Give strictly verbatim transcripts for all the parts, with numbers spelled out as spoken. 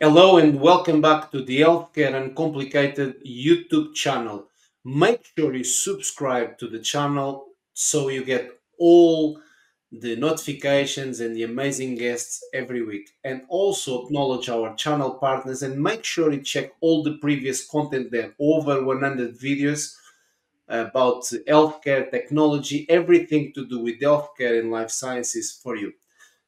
Hello and welcome back to the Healthcare Uncomplicated YouTube channel. Make sure you subscribe to the channel so you get all the notifications and the amazing guests every week. And also acknowledge our channel partners and make sure you check all the previous content there. Over one hundred videos about healthcare, technology, everything to do with healthcare and life sciences for you.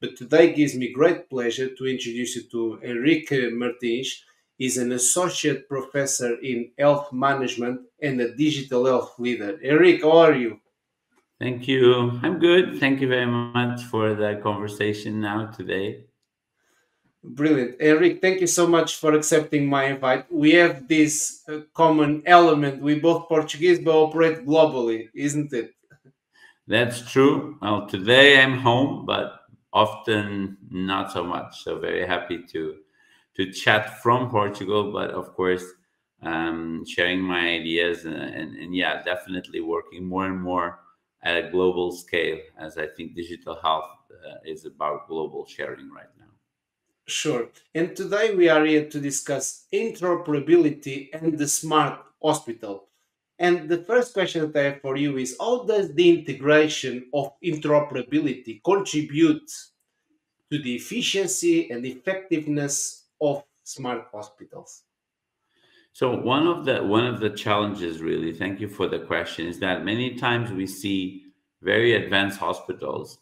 But today gives me great pleasure to introduce you to Henrique Martins. He's an associate professor in health management and a digital health leader. Henrique, how are you? Thank you. I'm good. Thank you very much for the conversation now today. Brilliant. Henrique, thank you so much for accepting my invite. We have this uh, common element. We're both Portuguese, but operate globally, isn't it? That's true. Well, today I'm home, but often not so much. So very happy to to chat from Portugal, but of course, um, sharing my ideas and, and, and yeah, definitely working more and more at a global scale, as I think digital health uh, is about global sharing right now. Sure. And today we are here to discuss interoperability and the smart hospital. And the first question that I have for you is, how does the integration of interoperability contribute to the efficiency and effectiveness of smart hospitals? So one of the one of the challenges, really, thank you for the question, is that many times we see very advanced hospitals.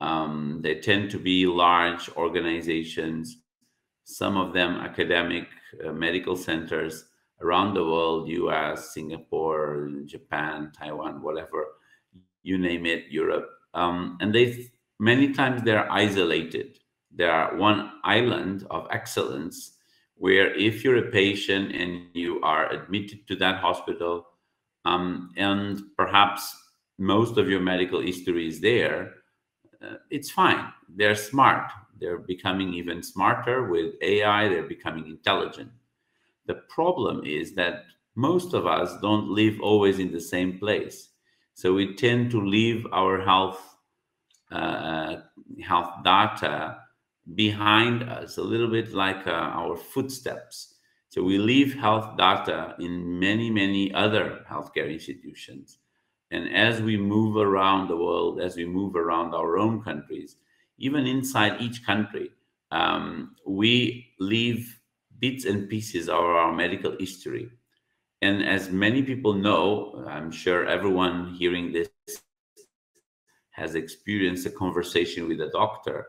Um, they tend to be large organizations, some of them academic uh, medical centers around the world, U S, Singapore, Japan, Taiwan, whatever, you name it, Europe. Um, and they many times they're isolated. They are one island of excellence where if you're a patient and you are admitted to that hospital um, and perhaps most of your medical history is there, uh, it's fine. They're smart. They're becoming even smarter with A I. They're becoming intelligent. The problem is that most of us don't live always in the same place. So we tend to leave our health, uh, health data behind us, a little bit like uh, our footsteps. So we leave health data in many, many other healthcare institutions. And as we move around the world, as we move around our own countries, even inside each country, um, we leave bits and pieces of our medical history. And as many people know, I'm sure everyone hearing this has experienced a conversation with a doctor.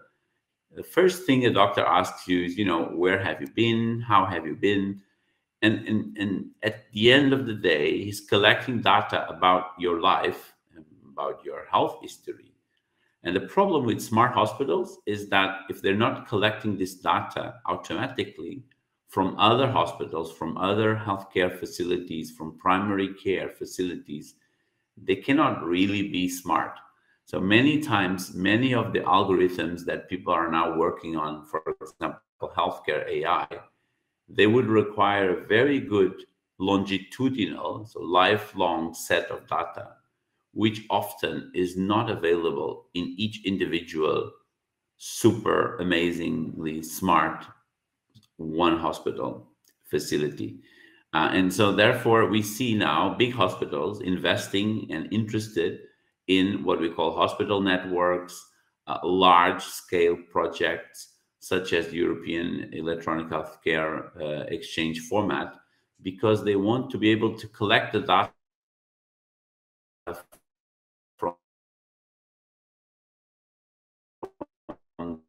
The first thing a doctor asks you is, you know, where have you been? How have you been? And, and, and at the end of the day, he's collecting data about your life, about your health history. And the problem with smart hospitals is that if they're not collecting this data automatically from other hospitals, from other healthcare facilities, from primary care facilities, they cannot really be smart. So many times, many of the algorithms that people are now working on, for example, healthcare A I, they would require a very good longitudinal, so lifelong set of data, which often is not available in each individual super amazingly smart one hospital facility. Uh, and so therefore, we see now big hospitals investing and interested in what we call hospital networks, uh, large-scale projects such as the European Electronic Healthcare uh, Exchange format, because they want to be able to collect the data from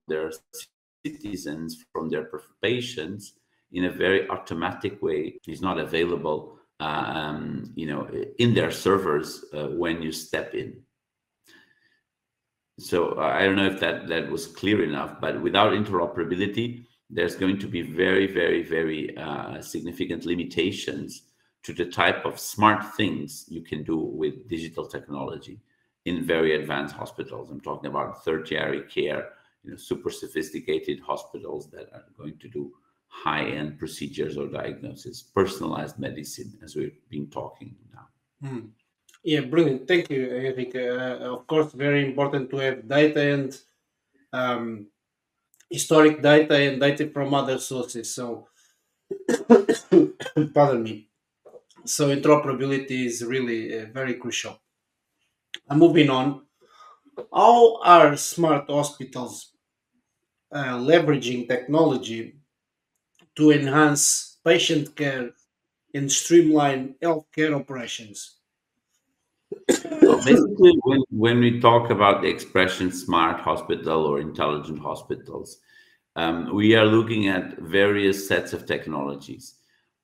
their citizens, from their patients, in a very automatic way. It's not available um, you know, in their servers uh, when you step in. So uh, I don't know if that, that was clear enough, but without interoperability, there's going to be very, very, very uh, significant limitations to the type of smart things you can do with digital technology in very advanced hospitals. I'm talking about tertiary care, you know, super sophisticated hospitals that are going to do high-end procedures or diagnosis, personalized medicine, as we've been talking now. Mm. Yeah, brilliant. Thank you, Henrique. Uh, of course, very important to have data and um, historic data and data from other sources. So, pardon me. So interoperability is really uh, very crucial. And moving on, how are smart hospitals uh, leveraging technology to enhance patient care and streamline healthcare operations? So basically, when, when we talk about the expression smart hospital or intelligent hospitals, um, we are looking at various sets of technologies.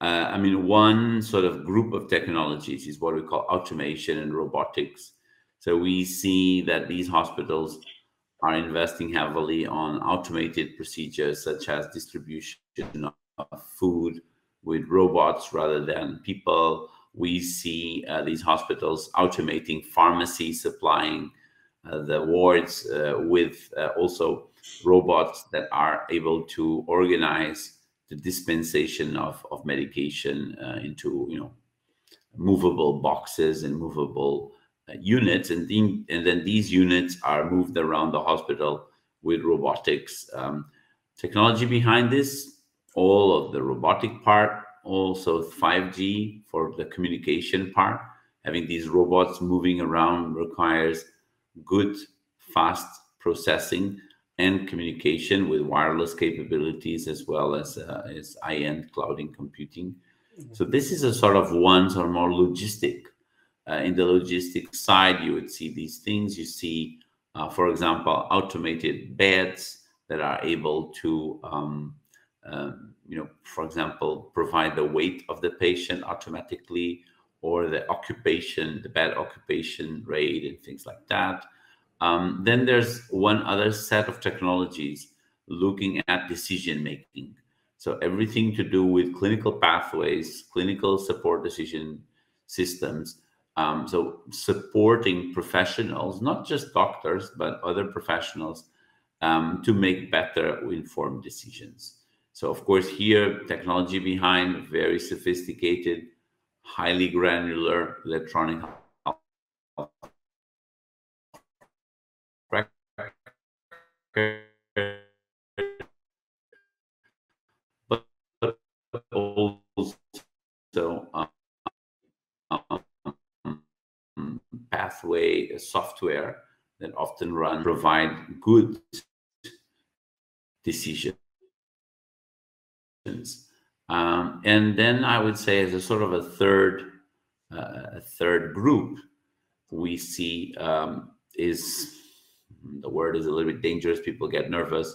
Uh, I mean, one sort of group of technologies is what we call automation and robotics. So we see that these hospitals are investing heavily on automated procedures such as distribution of food with robots rather than people. We see uh, these hospitals automating pharmacy, supplying uh, the wards uh, with uh, also robots that are able to organize the dispensation of, of medication uh, into, you know, movable boxes and movable uh, units. And, the, and then these units are moved around the hospital with robotics. Um, technology behind this, all of the robotic part, also five G for the communication part. Having these robots moving around requires good, fast processing and communication with wireless capabilities, as well as, uh, as high-end clouding computing. Mm-hmm. So this is a sort of one, sort of more logistic. Uh, in the logistic side, you would see these things. You see, uh, for example, automated beds that are able to um, Um, you know, for example, provide the weight of the patient automatically, or the occupation, the bed occupation rate, and things like that. Um, then there's one other set of technologies looking at decision making. So everything to do with clinical pathways, clinical support decision systems. Um, so supporting professionals, not just doctors, but other professionals um, to make better informed decisions. So, of course, here, technology behind, very sophisticated, highly granular electronic health record, but also um, um, pathway software that often run, provide good decisions. Um, and then I would say, as a sort of a third, uh, a third group, we see um, is, the word is a little bit dangerous. People get nervous.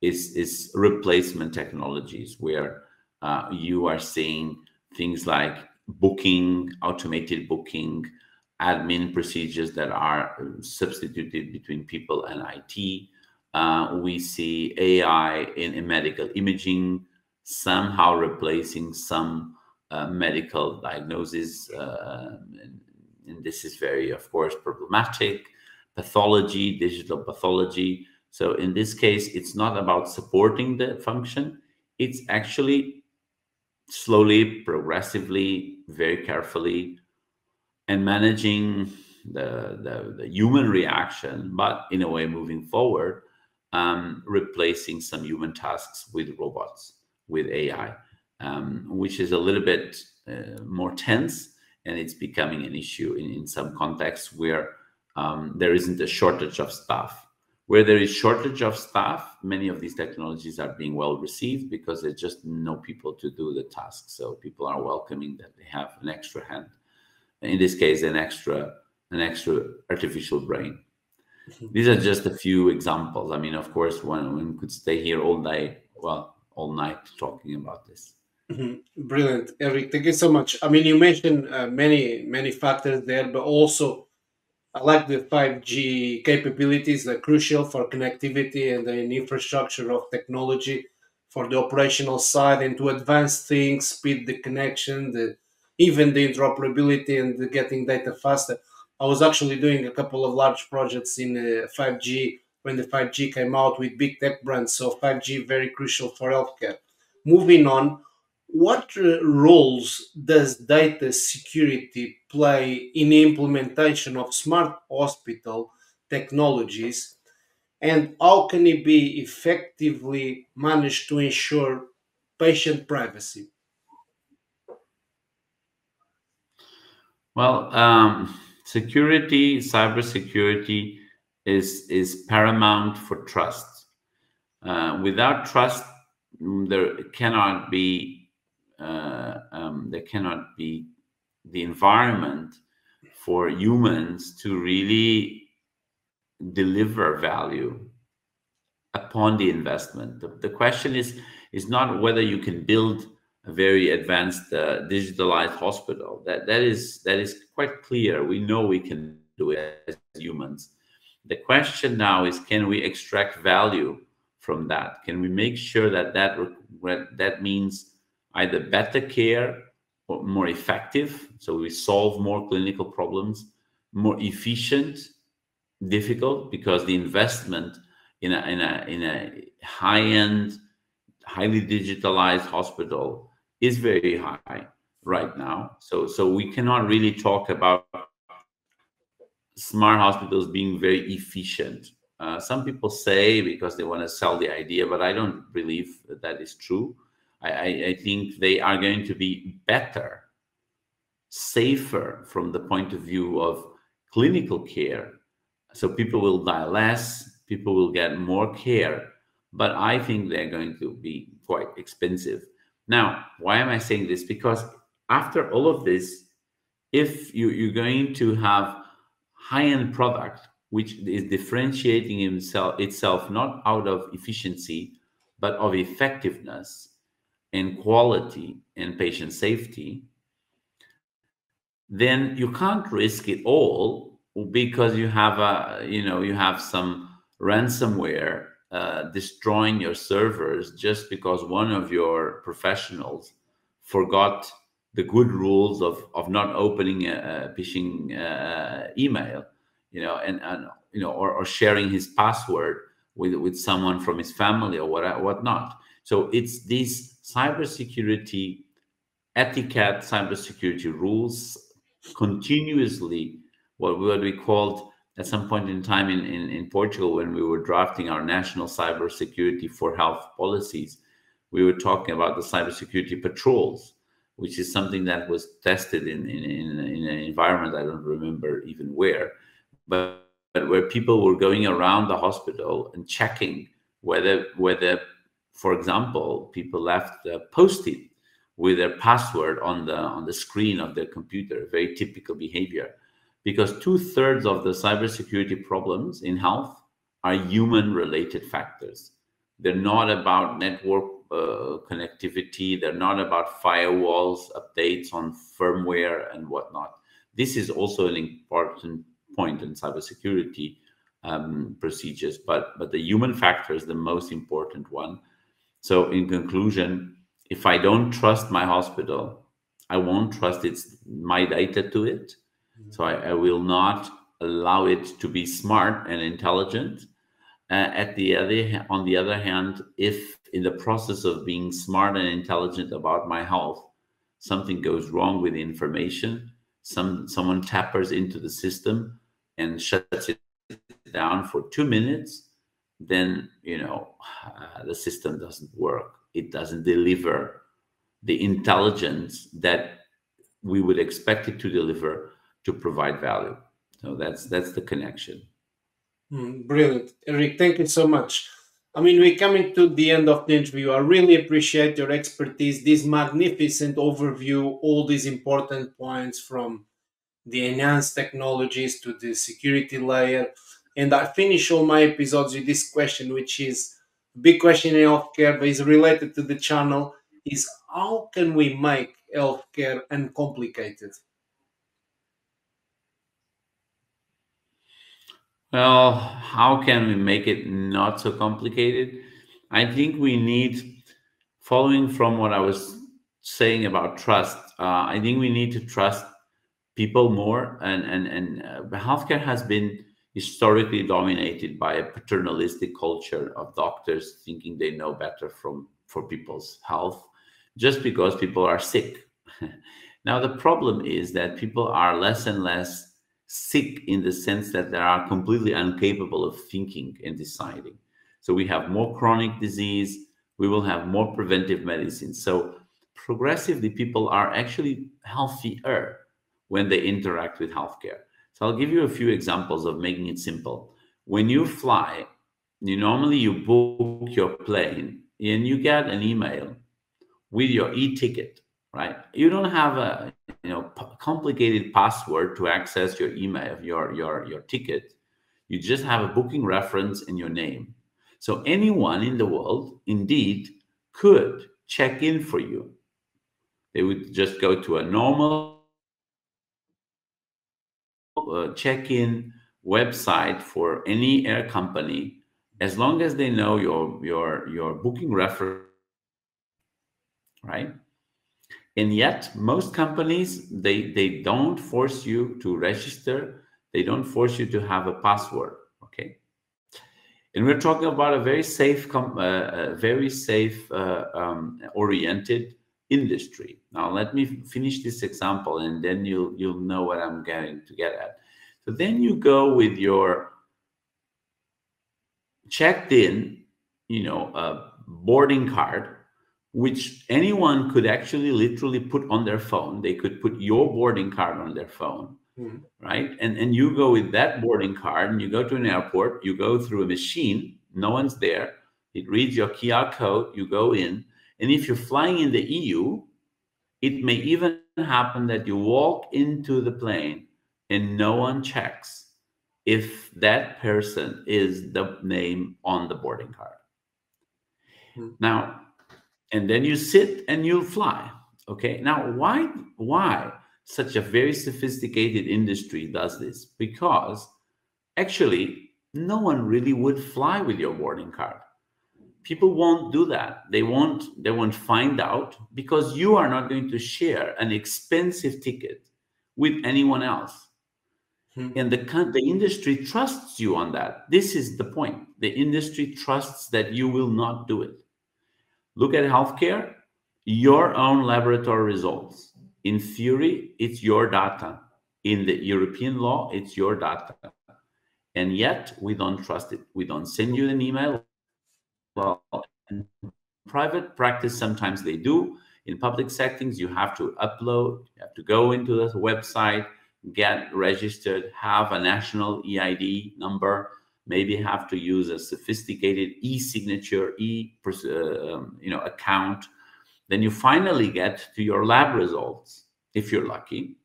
Is is replacement technologies, where uh, you are seeing things like booking, automated booking, admin procedures that are substituted between people and I T. Uh, we see A I in, in medical imaging, somehow replacing some uh, medical diagnosis, uh, and, and this is very, of course, problematic. Pathology, digital pathology. So in this case, it's not about supporting the function. It's actually slowly, progressively, very carefully, and managing the, the, the human reaction, but in a way moving forward, um, replacing some human tasks with robots, with A I, um, which is a little bit uh, more tense, and it's becoming an issue in, in some contexts where um, there isn't a shortage of staff. Where there is shortage of staff, many of these technologies are being well received because there's just no people to do the task. So people are welcoming that they have an extra hand. In this case, an extra, an extra artificial brain. These are just a few examples. I mean, of course, one, one could stay here all day. Well, all night talking about this. Mm-hmm. Brilliant, Henrique. Thank you so much. I mean, you mentioned uh, many, many factors there, but also I like the five G capabilities that are crucial for connectivity and the infrastructure of technology for the operational side, and to advance things, speed the connection, the, even the interoperability and the getting data faster. I was actually doing a couple of large projects in uh, five G when the five G came out with big tech brands. So five G, very crucial for healthcare. Moving on, What uh, roles does data security play in the implementation of smart hospital technologies, and how can it be effectively managed to ensure patient privacy? Well, um, security, cybersecurity is, is paramount for trust. Uh, without trust, there cannot be Uh, um, there cannot be the environment for humans to really deliver value upon the investment. The, the question is, is not whether you can build a very advanced uh, digitalized hospital. That, that, is, that is quite clear. We know we can do it as humans. The question now is, can we extract value from that? Can we make sure that that, that means either better care or more effective, so we solve more clinical problems, more efficient, difficult, because the investment in a, in a, in a high-end, highly digitalized hospital is very high right now. So, so we cannot really talk about smart hospitals being very efficient. Uh, some people say, because they want to sell the idea, but I don't believe that that is true. I, I think they are going to be better, safer from the point of view of clinical care. So people will die less, people will get more care, but I think they're going to be quite expensive. Now, why am I saying this? Because after all of this, if you, you're going to have high-end product, which is differentiating itself, itself not out of efficiency, but of effectiveness, and quality and patient safety, then you can't risk it all because you have a you know you have some ransomware uh, destroying your servers just because one of your professionals forgot the good rules of of not opening a, a phishing uh, email, you know, and, and you know, or, or sharing his password with with someone from his family or what whatnot. So it's these cybersecurity etiquette, cybersecurity rules, continuously, what we called at some point in time in, in, in Portugal, when we were drafting our national cybersecurity for health policies, we were talking about the cybersecurity patrols, which is something that was tested in, in, in, in an environment, I don't remember even where, but, but where people were going around the hospital and checking whether, whether for example, people left uh, posted with their password on the on the screen of their computer. Very typical behavior, because two-thirds of the cybersecurity problems in health are human-related factors. They're not about network uh, connectivity. They're not about firewalls, updates on firmware, and whatnot. This is also an important point in cybersecurity um, procedures, but but the human factor is the most important one. So in conclusion, if I don't trust my hospital, I won't trust its my data to it. Mm-hmm. So I, I will not allow it to be smart and intelligent. Uh, at the other, on the other hand, if in the process of being smart and intelligent about my health, something goes wrong with the information, some someone tappers into the system and shuts it down for two minutes, then you know uh, the system doesn't work. It doesn't deliver the intelligence that we would expect it to deliver to provide value. So that's that's the connection. Mm, brilliant, Henrique. Thank you so much. I mean, we're coming to the end of the interview. I really appreciate your expertise, this magnificent overview, all these important points from the enhanced technologies to the security layer. And I finish all my episodes with this question, which is a big question in healthcare, but is related to the channel, is how can we make healthcare uncomplicated? Well, how can we make it not so complicated? I think we need, following from what I was saying about trust, uh, I think we need to trust people more. And, and, and uh, healthcare has been historically dominated by a paternalistic culture of doctors thinking they know better from for people's health, just because people are sick. Now, the problem is that people are less and less sick in the sense that they are completely incapable of thinking and deciding. So we have more chronic disease, we will have more preventive medicine. So progressively, people are actually healthier when they interact with healthcare. So I'll give you a few examples of making it simple. When you fly, you normally you book your plane and you get an email with your e-ticket, right? You don't have a you know complicated password to access your email, your your your ticket. You just have a booking reference and your name. So anyone in the world, indeed, could check in for you. They would just go to a normal uh, check-in website for any air company, as long as they know your your your booking reference, right? And yet, most companies, they they don't force you to register. They don't force you to have a password. Okay. And we're talking about a very safe, com uh, very safe uh, um, oriented industry. Now, let me finish this example, and then you'll you'll know what I'm getting to get at. So then you go with your checked in, you know, a boarding card, which anyone could actually literally put on their phone. They could put your boarding card on their phone, mm-hmm. right? And, and you go with that boarding card and you go to an airport, you go through a machine, no one's there. It reads your Q R code, you go in. And if you're flying in the E U, it may even happen that you walk into the plane and no one checks if that person is the name on the boarding card. Mm-hmm. Now, and then you sit and you'll fly, okay? Now, why, why such a very sophisticated industry does this? Because actually, no one really would fly with your boarding card. People won't do that. They won't, they won't find out, because you are not going to share an expensive ticket with anyone else. Hmm. And the, the industry trusts you on that. This is the point. The industry trusts that you will not do it. Look at healthcare, your own laboratory results. In theory, it's your data. In the European law, it's your data. And yet, we don't trust it. We don't send you an email. Well, in private practice, sometimes they do. In public settings, you have to upload, you have to go into the website, get registered, have a national E I D number, maybe have to use a sophisticated e-signature, e, um, you know, account. Then you finally get to your lab results, if you're lucky.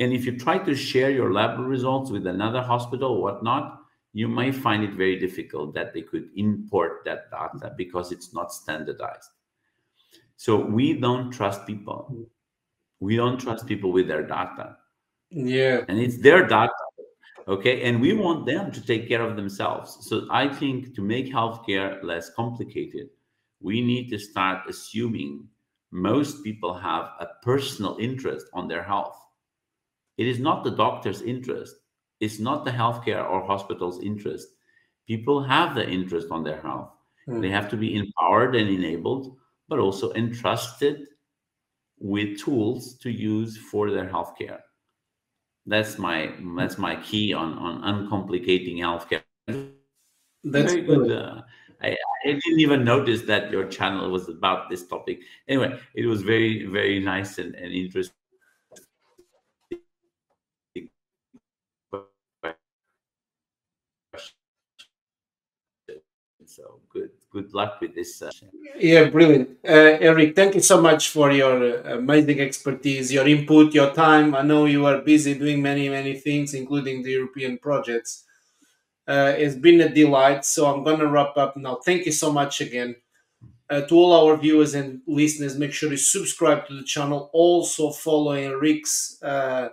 And if you try to share your lab results with another hospital or whatnot, you may find it very difficult that they could import that data because it's not standardized. So we don't trust people. We don't trust people with their data. Yeah. And it's their data. Okay, and we want them to take care of themselves. So I think to make healthcare less complicated, we need to start assuming most people have a personal interest on their health. It is not the doctor's interest. It's not the healthcare or hospital's interest. People have the interest on their health. Mm. They have to be empowered and enabled, but also entrusted with tools to use for their healthcare. That's my that's my key on on uncomplicating healthcare. That's very good. Uh, I, I didn't even notice that your channel was about this topic. Anyway, it was very very nice and, and interesting. So good good luck with this session. Yeah, brilliant, uh, Henrique. Thank you so much for your amazing expertise, your input, your time. I know you are busy doing many many things, including the European projects. Uh, it's been a delight. So I'm going to wrap up now. Thank you so much again. Uh, to all our viewers and listeners, make sure you subscribe to the channel. Also follow Henrique's uh,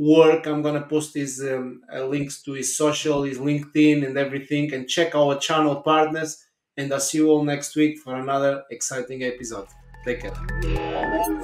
work. I'm going to post his um, uh, links to his social, his LinkedIn and everything, and check our channel partners, and I'll see you all next week for another exciting episode. Take care.